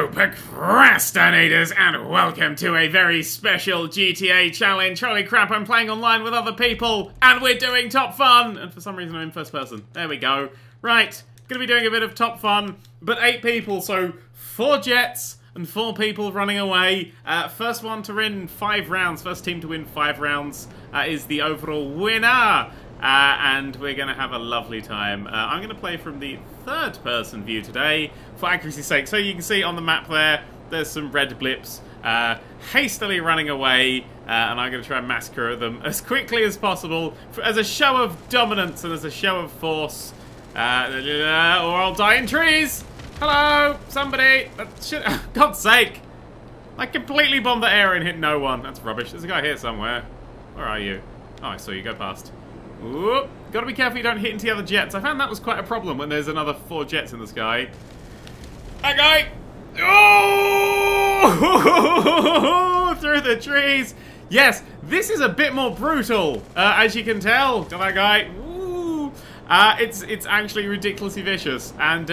Hello, procrastinators, and welcome to a very special GTA challenge. Holy crap, I'm playing online with other people, and we're doing top fun! And for some reason I'm in first person. There we go. Right, gonna be doing a bit of top fun, but 8 people, so 4 jets and 4 people running away. First one to win 5 rounds, first team to win 5 rounds is the overall winner. And we're going to have a lovely time. I'm going to play from the third-person view today, for accuracy's sake. So you can see on the map there, there's some red blips hastily running away, and I'm going to try and massacre them as quickly as possible, as a show of dominance and as a show of force. Or I'll die in trees! Hello, somebody! Oh, God's sake! I completely bombed the air and hit no one. That's rubbish. There's a guy here somewhere. Where are you? Oh, I saw you. Go past. Whoop. Gotta be careful you don't hit into the other jets. I found that was quite a problem when there's another 4 jets in the sky. That guy! Oh! Through the trees! Yes, this is a bit more brutal, as you can tell. To that guy. Ooh. It's actually ridiculously vicious and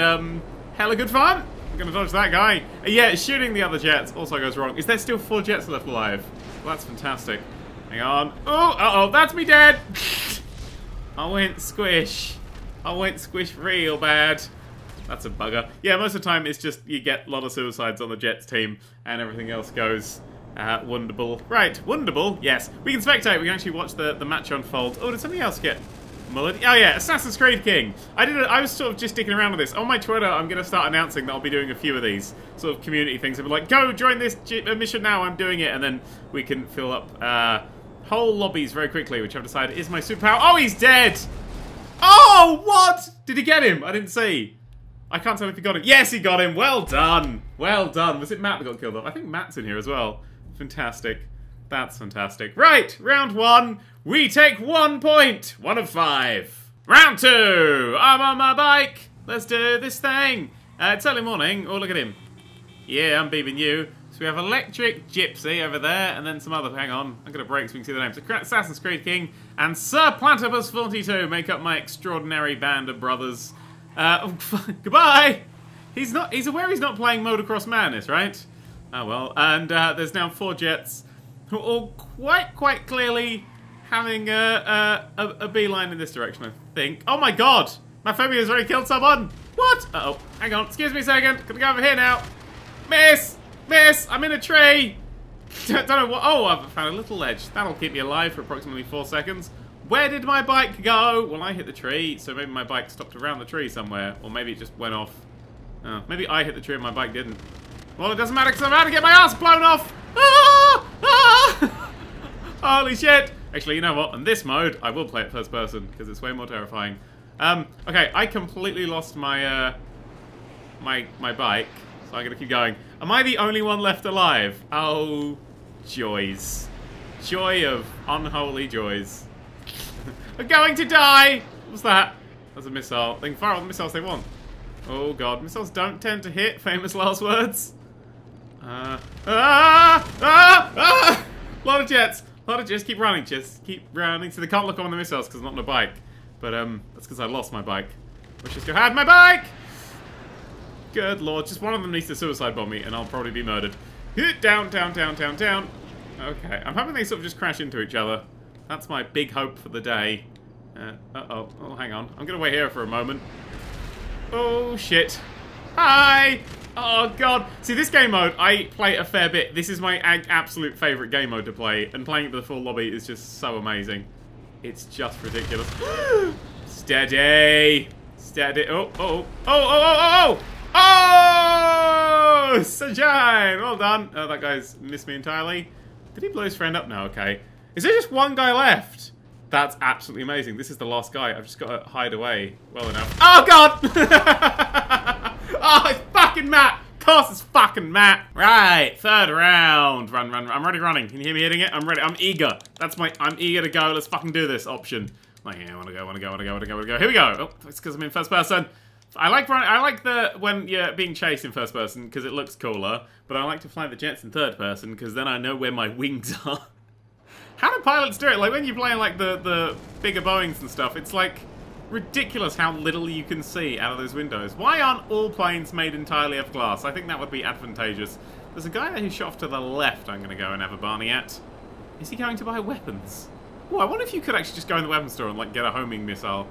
hella good fun. I'm gonna dodge that guy. Yeah, shooting the other jets also goes wrong. Is there still 4 jets left alive? Well, that's fantastic. Hang on. Oh, uh-oh, that's me dead! I went squish. I went squish real bad. That's a bugger. Yeah, most of the time it's just you get a lot of suicides on the Jets team and everything else goes wonderful. Right, wonderful, yes. We can spectate, we can actually watch the match unfold. Oh, did somebody else get mullered? Oh yeah, Assassin's Creed King. I was sort of just sticking around with this. On my Twitter, I'm going to start announcing that I'll be doing a few of these sort of community things. I'll be like, go join this mission now, I'm doing it. And then we can fill up... whole lobbies very quickly, which I've decided is my superpower. Oh, he's dead! Oh, what? Did he get him? I didn't see. I can't tell if he got him. Yes, he got him. Well done. Well done. Was it Matt that got killed off? I think Matt's in here as well. Fantastic. That's fantastic. Right, round 1. We take 1 point. 1 of 5. Round 2. I'm on my bike. Let's do this thing. It's early morning. Oh, look at him. Yeah, I'm beeping you. So we have Electric Gypsy over there, and then some other... Hang on, I'm going to break so we can see the names. So Assassin's Creed King and Sir Platypus 42 make up my extraordinary band of brothers. Goodbye! He's not... He's aware he's not playing Motocross Madness, right? Oh, well. And there's now 4 jets who are all quite clearly having a beeline in this direction, I think. Oh, my God! My phobia has already killed someone! What? Uh-oh. Hang on. Excuse me a second. I'm going to go over here now. Miss! Miss! I'm in a tree! Don't know what... Oh, I've found a little ledge. That'll keep me alive for approximately 4 seconds. Where did my bike go? Well, I hit the tree, so maybe my bike stopped around the tree somewhere. Or maybe it just went off. Oh, maybe I hit the tree and my bike didn't. Well, it doesn't matter because I'm about to get my ass blown off! Ah! Ah! Holy shit! Actually, you know what? In this mode, I will play it first person because it's way more terrifying. Okay, I completely lost my, my bike. So I'm going to keep going. Am I the only one left alive? Oh, joys. Joy of unholy joys. I'm going to die! What's that? That's a missile. They can fire all the missiles they want. Oh, God. Missiles don't tend to hit. Famous last words. Lot of jets. Lot of jets. Keep running, jets. Keep running. So they can't look on the missiles because I'm not on a bike. But that's because I lost my bike. Let's just go hide my bike! Good lord, just one of them needs to suicide bomb me and I'll probably be murdered. Down, down, down, down, down. Okay, I'm hoping they sort of just crash into each other. That's my big hope for the day. Uh-oh. Oh, hang on. I'm gonna wait here for a moment. Oh, shit. Hi! Oh, God. See, this game mode, I play a fair bit. This is my absolute favourite game mode to play, and playing it for the full lobby is just so amazing. It's just ridiculous. Steady! Steady. Oh, oh, oh, oh, oh, oh! Oh, Sajai! Well done. Oh, that guy's missed me entirely. Did he blow his friend up? No, okay. Is there just one guy left? That's absolutely amazing. This is the last guy. I've just got to hide away well enough. Oh, God! Oh, it's fucking Matt! Of course it's fucking Matt! Right, 3rd round. Run, run, run. I'm already running. Can you hear me hitting it? I'm ready. I'm eager. That's my I'm eager to go. Let's fucking do this option. Like, yeah, I want to go, I want to go, I want to go, I want to go, I want to go. Here we go. Oh, it's because I'm in first person. I like the when you're being chased in first person because it looks cooler, but I like to fly the jets in third person because then I know where my wings are. How do pilots do it? Like when you play like the bigger Boeings and stuff, it's like ridiculous how little you can see out of those windows. Why aren't all planes made entirely of glass? I think that would be advantageous. There's a guy there who shot off to the left I'm going to go and have a barney at. Is he going to buy weapons? Oh, I wonder if you could actually just go in the weapons store and, like, get a homing missile.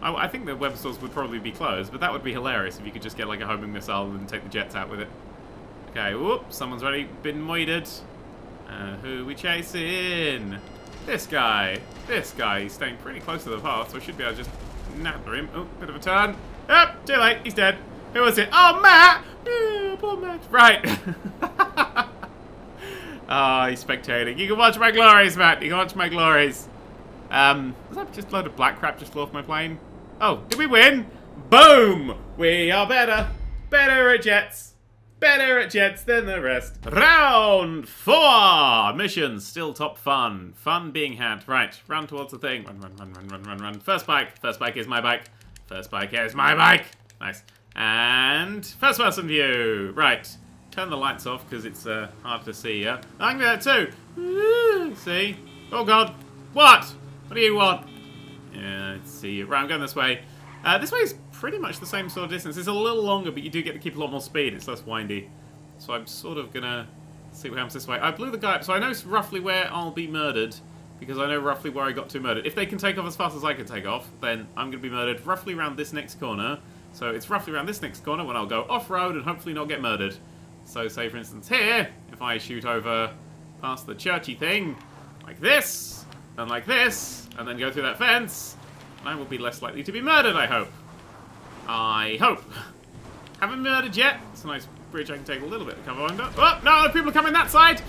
I think the weapons stores would probably be closed, but that would be hilarious if you could just get, like, a homing missile and take the jets out with it. Okay, whoop, someone's already been moided. Who are we chasing? This guy. This guy. He's staying pretty close to the path, so I should be able to just natter him. Oh, bit of a turn. Oh, too late. He's dead. Who was it? Oh, Matt! Oh, poor Matt. Right. Oh, he's spectating. You can watch my glories, Matt. You can watch my glories. Was that just a load of black crap just flew off my plane? Oh, did we win? Boom! We are better. Better at jets. Better at jets than the rest. Round 4! Missions, still top fun. Fun being had. Right, run towards the thing. Run, run, run, run, run, run, run. First bike. First bike is my bike. First bike is my bike. Nice. And first person view. Right. Turn the lights off because it's hard to see here. I can do that too. Ooh, see? Oh god. What? What do you want? Yeah, let's see. Right, I'm going this way. This way is pretty much the same sort of distance. It's a little longer, but you do get to keep a lot more speed. It's less windy. So I'm sort of going to see what happens this way. I blew the guy up, so I know roughly where I'll be murdered, because I know roughly where I got to murdered. If they can take off as fast as I can take off, then I'm going to be murdered roughly around this next corner. So it's roughly around this next corner when I'll go off-road and hopefully not get murdered. So, say, for instance, here, if I shoot over past the churchy thing, like this, and then go through that fence, I will be less likely to be murdered, I hope. I hope. Haven't murdered yet. It's a nice bridge I can take a little bit of cover under. Oh, no, people are coming that side!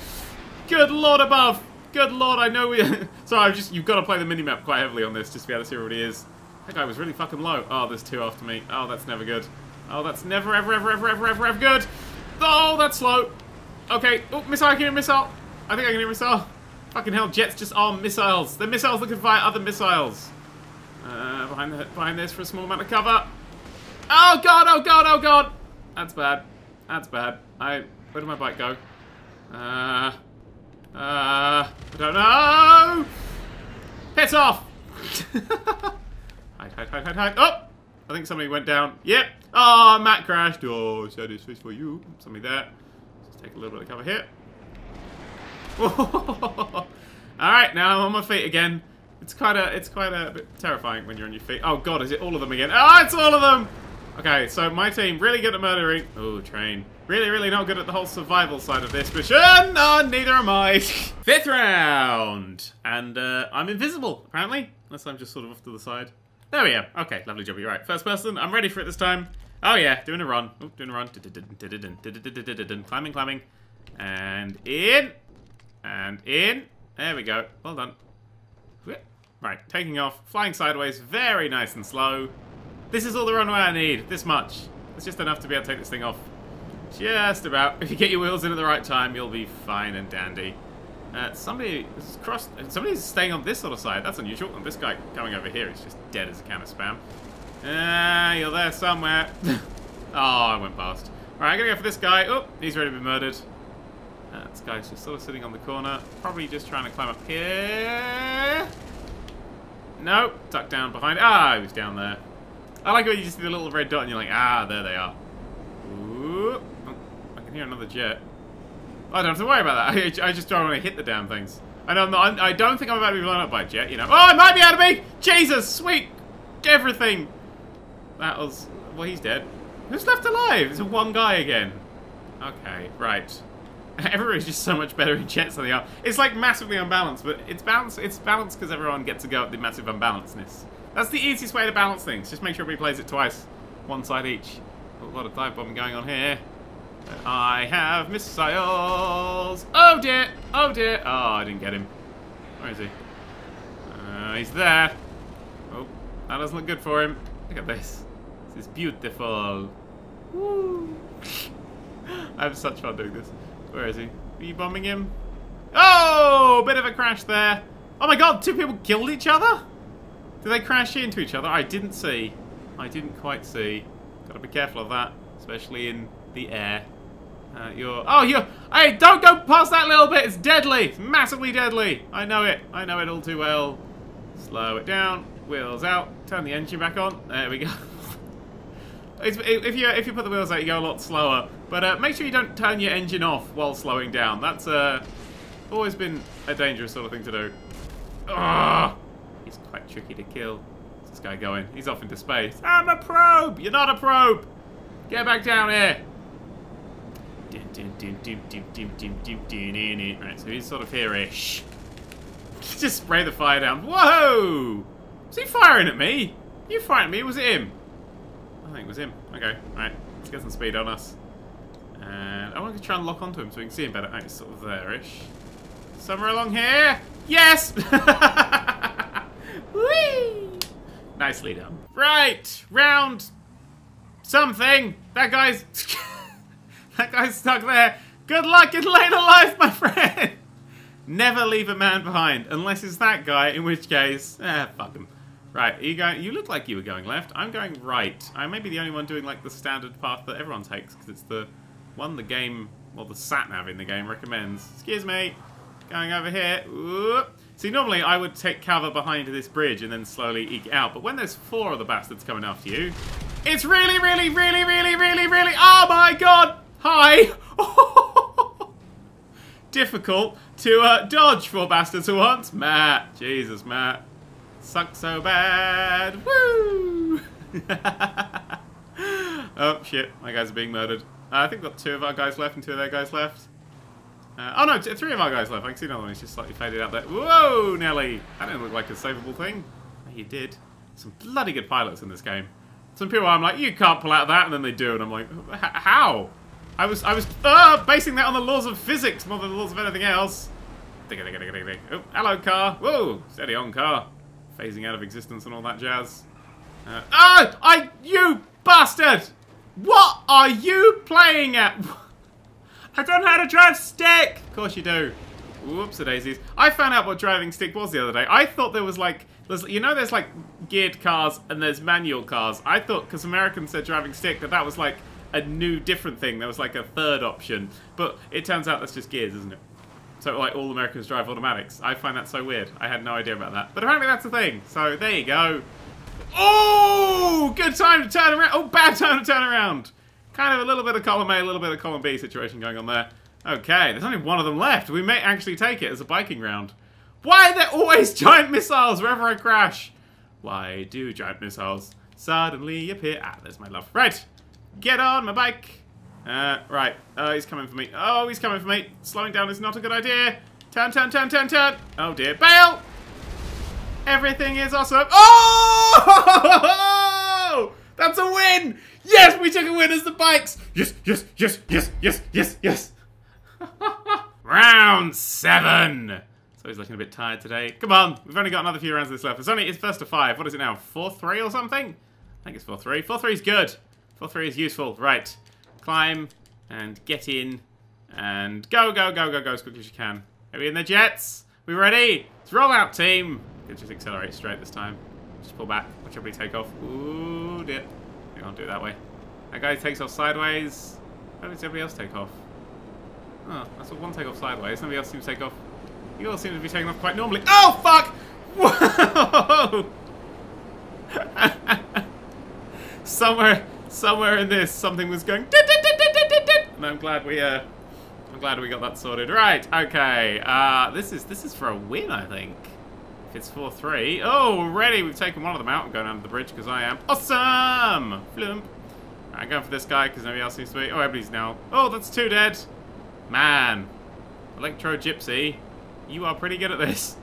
Good lord above! Good lord, I know we... Sorry, you've got to play the minimap quite heavily on this just to be able to see where it is. That guy was really fucking low. Oh, there's two after me. Oh, that's never good. Oh, that's never, ever good! Oh, that's slow! Okay, oh, missile, I can hear a missile! I think I can hear a missile. Fucking hell, jets just are missiles. They're missiles that can fire other missiles. Behind this for a small amount of cover. Oh god, oh god, oh god! That's bad. That's bad. Where did my bike go? I don't know! Piss off! Hide, hide, hide, hide, hide. Oh! I think somebody went down. Yep! Oh, Matt crashed. Oh, so this is for you. Somebody there. Let's take a little bit of cover here. Alright, now I'm on my feet again. It's quite a bit terrifying when you're on your feet. Oh god, is it all of them again? Oh, it's all of them! Okay, so my team, really good at murdering. Ooh, train. Really, really not good at the whole survival side of this mission. No, neither am I. 5th round! And, I'm invisible, apparently. Unless I'm just sort of off to the side. There we are. Okay, lovely job. You're right. First person, I'm ready for it this time. Oh yeah, doing a run. Oh, doing a run. Climbing, climbing. And in. And in. There we go. Well done. Right, taking off. Flying sideways. Very nice and slow. This is all the runway I need. This much. It's just enough to be able to take this thing off. Just about. If you get your wheels in at the right time, you'll be fine and dandy. Somebody's staying on this sort of side. That's unusual. And this guy coming over here is just dead as a can of spam. You're there somewhere. Oh, I went past. Alright, I'm gonna go for this guy. Oh, he's already been murdered. This guy's just sort of sitting on the corner. Probably just trying to climb up here. Nope. Tucked down behind. Ah, he was down there. I like when you just see the little red dot and you're like, ah, there they are. Ooh. Oh, I can hear another jet. I don't have to worry about that. I just don't want to hit the damn things. I know I don't think I'm about to be blown up by a jet, you know. Oh, I might be out of me! Jesus, sweet! Everything! That was... Well, he's dead. Who's left alive? It's one guy again. Okay, right. Everybody's just so much better in jets than they are. It's like massively unbalanced, but it's balanced because everyone gets to go at the massive unbalancedness. That's the easiest way to balance things. Just make sure everybody plays it twice. One side each. A lot of dive bombing going on here. I have missiles! Oh dear! Oh dear! Oh, I didn't get him. Where is he? He's there. Oh, that doesn't look good for him. Look at this. This is beautiful. Woo! I have such fun doing this. Where is he? Are you bombing him? Oh! Bit of a crash there. Oh my god, two people killed each other? Did they crash into each other? I didn't see. I didn't quite see. Gotta be careful of that, especially in the air. Hey, don't go past that little bit! It's deadly! It's massively deadly! I know it. I know it all too well. Slow it down. wheels out, turn the engine back on, there we go. If you put the wheels out, you go a lot slower, but make sure you don't turn your engine off while slowing down. That's always been a dangerous sort of thing to do. Ugh! He's quite tricky to kill. Where's this guy going? He's off into space. I'm a probe! You're not a probe! Get back down here! Right, so he's sort of here-ish. Just spray the fire down. Whoa! Was he firing at me? You firing at me? Was it him? I think it was him. Okay, right. Let's get some speed on us. And I want to try and lock onto him so we can see him better. Right, it's sort of there-ish. Somewhere along here. Yes! Whee! Nicely done. Right, round something. That guy's that guy's stuck there. Good luck in later life, my friend. Never leave a man behind, unless it's that guy. In which case, fuck him. Right, are you going? You look like you were going left. I'm going right. I may be the only one doing like the standard path that everyone takes because it's the one the game, well, the sat nav in the game recommends. Excuse me. Going over here. Ooh. See, normally I would take cover behind this bridge and then slowly eke out, but when there's four of the bastards coming after you, it's really, really, really, really, really, really. Oh my god! Hi! Difficult to dodge four bastards at once. Matt. Jesus, Matt. Sucks so bad. Woo! Oh, shit. My guys are being murdered. I think we've got two of our guys left and two of their guys left. Oh no, three of our guys left. I can see another one. He's just slightly faded out there. Whoa, Nelly! That didn't look like a savable thing. You did. Some bloody good pilots in this game. Some people I'm like, you can't pull out of that, and then they do, and I'm like, how? I was basing that on the laws of physics more than the laws of anything else. Oh, hello, car. Whoa, steady on, car. Phasing out of existence and all that jazz. Oh, you bastard! What are you playing at? I don't know how to drive stick! Of course you do. Whoops-a-daisies. I found out what driving stick was the other day. I thought there was like, you know there's like geared cars and there's manual cars. I thought, because Americans said driving stick, that that was like a new different thing. There was like a third option. But it turns out that's just gears, isn't it? So like all Americans drive automatics. I find that so weird. I had no idea about that. But apparently that's a thing. So there you go. Oh! Good time to turn around. Oh, bad time to turn around. Kind of a little bit of column A, a little bit of column B situation going on there. Okay, there's only one of them left. We may actually take it as a biking round. Why are there always giant missiles wherever I crash? Why do giant missiles suddenly appear? Ah, there's my love. Right, get on my bike. Right, he's coming for me. Oh, he's coming for me. Slowing down is not a good idea. Turn, turn, turn, turn, turn. Oh dear, bail! Everything is awesome. Oh! That's a win! Yes, we took a win as the bikes! Yes, yes, yes, yes, yes, yes, yes! Round 7! So he's looking a bit tired today. Come on, we've only got another few rounds of this left. It's only, it's first to 5. What is it now? 4-3 or something? I think it's 4-3. 4-3 is good. 4-3 is useful. Right. Climb and get in and go, go, go, go, go as quick as you can. Are we in the jets? We ready? Let's roll out, team! Could just accelerate straight this time. Just pull back. Watch everybody take off. Ooh, dear. I can't do it that way. That guy takes off sideways. How does everybody else take off? Oh, that's what one take off sideways. Somebody else seems to take off. You all seem to be taking off quite normally. Oh, fuck! Whoa! somewhere in this, something was going. And I'm glad we got that sorted. Right. Okay. This is for a win, I think. It's 4-3. Oh, already we've taken one of them out. I'm going under the bridge because I am awesome. Flump. I'm going for this guy because nobody else seems to be. Oh, everybody's now. Oh, that's 2 dead. Man, Electro Gypsy, you are pretty good at this.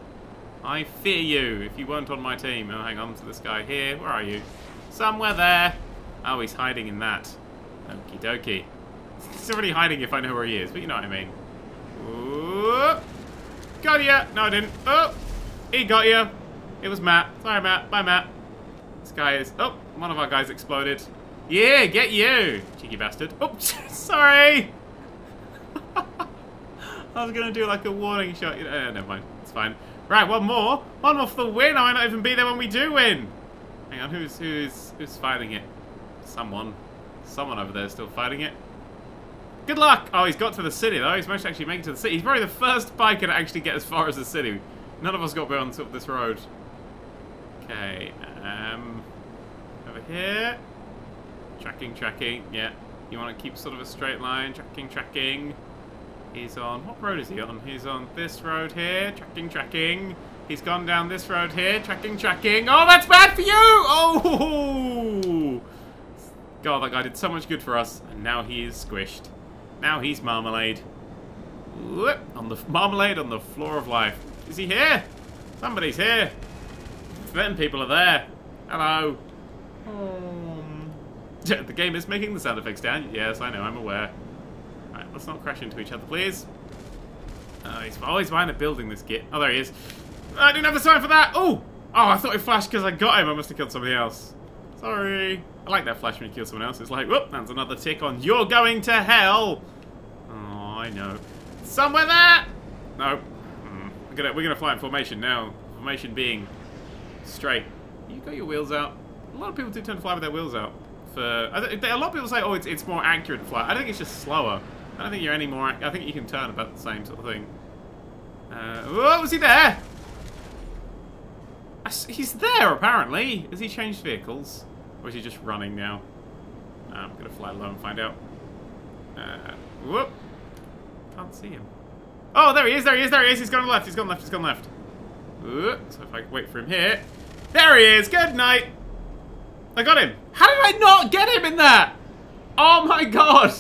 I fear you if you weren't on my team. Oh, hang on to this guy here. Where are you? Somewhere there. Oh, he's hiding in that. Okie dokie. He's already hiding if I know where he is, but you know what I mean. Ooh. Got ya. No, I didn't. Oh. He got you. It was Matt. Sorry, Matt. Bye, Matt. This guy is... Oh, one of our guys exploded. Yeah, get you. Cheeky bastard. Oh, sorry. I was going to do like a warning shot. Never mind. It's fine. Right, one more. One more for the win. I might not even be there when we do win. Hang on. Who's fighting it? Someone. Someone over there is still fighting it. Good luck. Oh, he's got to the city, though. He's managed to actually make it to the city. He's probably the first biker to actually get as far as the city. None of us got beyond sort of this road. Okay, over here. Tracking, tracking, yeah. You want to keep sort of a straight line. Tracking, tracking. He's on, what road is he on? He's on this road here. Tracking, tracking. He's gone down this road here. Tracking, tracking. Oh, that's bad for you! Oh! God, that guy did so much good for us. And now he is squished. Now he's marmalade. Whoop! On the marmalade on the floor of life. Is he here? Somebody's here. Certain people are there. Hello. The game is making the sound effects, Dan. Yes, I know, I'm aware. Alright, let's not crash into each other, please. Oh, he's always behind a building, this git. Oh, there he is. I didn't have the sign for that! Oh! Oh, I thought it flashed because I got him. I must have killed somebody else. Sorry. I like that flash when you kill someone else. It's like, whoop, that's another tick on. You're going to hell! Oh, I know. Somewhere there! No. We're gonna fly in formation now. Formation being straight. You got your wheels out. A lot of people do tend to fly with their wheels out. A lot of people say, oh, it's more accurate to fly. I don't think it's just slower. I don't think you're any more accurate. I think you can turn about the same sort of thing. Oh, was he there? He's there, apparently. Has he changed vehicles? Or is he just running now? I'm going to fly low and find out. Whoop. Can't see him. Oh, there he is, there he is, there he is. He's gone left, he's gone left, he's gone left. Whoop. So if I wait for him here. There he is. Good night. I got him! How did I not get him in there? Oh my god!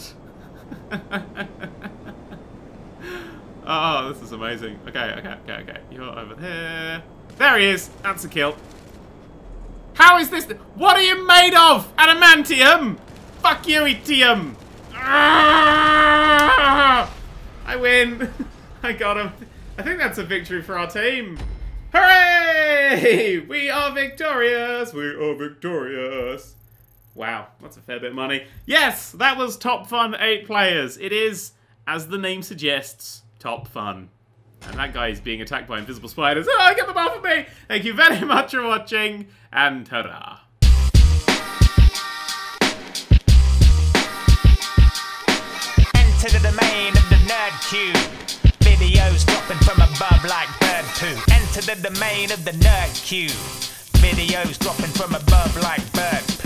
Oh, this is amazing. Okay, okay, okay, okay. You're over there. There he is! That's a kill. How is this? What are you made of? Adamantium! Fuck you, Etium! I win! I got him. I think that's a victory for our team. Hooray! We are victorious! We are victorious! Wow, that's a fair bit of money. Yes, that was Top Fun 8 Players. It is, as the name suggests, Top Fun. And that guy is being attacked by invisible spiders. Oh, get them off of me! Thank you very much for watching, and ta-ra! Enter the domain of the Nerd³. Videos dropping from above like bird poo. Enter the domain of the Nerd³. Videos dropping from above like bird poo.